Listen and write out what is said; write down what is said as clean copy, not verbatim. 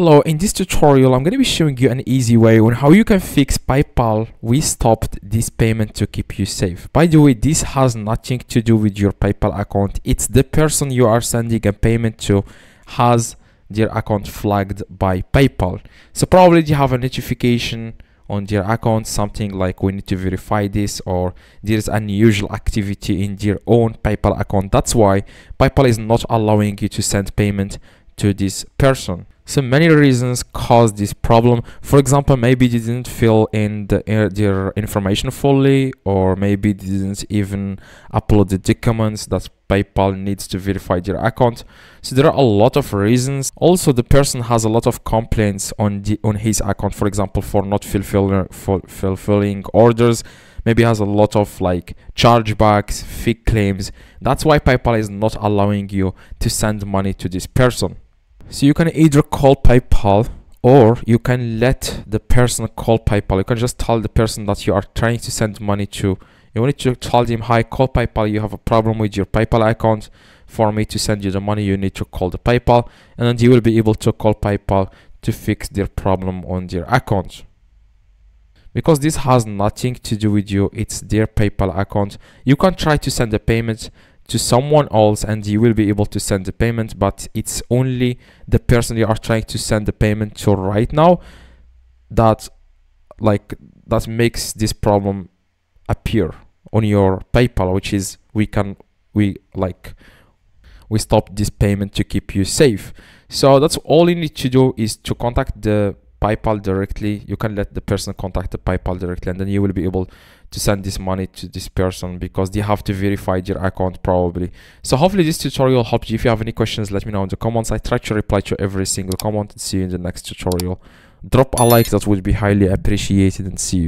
Hello, in this tutorial I'm going to be showing you an easy way on how you can fix PayPal. We stopped this payment to keep you safe. By the way, this has nothing to do with your PayPal account. It's the person you are sending a payment to has their account flagged by PayPal. So probably you have a notification on their account, something like we need to verify this, or there's unusual activity in their own PayPal account. That's why PayPal is not allowing you to send payment to this person. So many reasons cause this problem. For example, maybe they didn't fill in their information fully, or maybe they didn't even upload the documents that PayPal needs to verify their account. So there are a lot of reasons. Also, the person has a lot of complaints on his account, for example, for not fulfilling orders. Maybe has a lot of like chargebacks, fake claims. That's why PayPal is not allowing you to send money to this person. So you can either call PayPal, or you can let the person call PayPal. You can just tell the person that you are trying to send money to. You need to tell them, hi, call PayPal. You have a problem with your PayPal account. For me to send you the money, you need to call the PayPal. And then you will be able to call PayPal to fix their problem on their account. Because this has nothing to do with you. It's their PayPal account. You can try to send a payment to someone else and you will be able to send the payment, but it's only the person you are trying to send the payment to right now that makes this problem appear on your PayPal, which is we stop this payment to keep you safe. So that's all you need to do, is to contact the PayPal directly. You can let the person contact the PayPal directly, and then you will be able to send this money to this person, because they have to verify their account probably. So hopefully this tutorial helped you. If you have any questions, let me know in the comments. I try to reply to every single comment. See you in the next tutorial. Drop a like, that would be highly appreciated, and see you.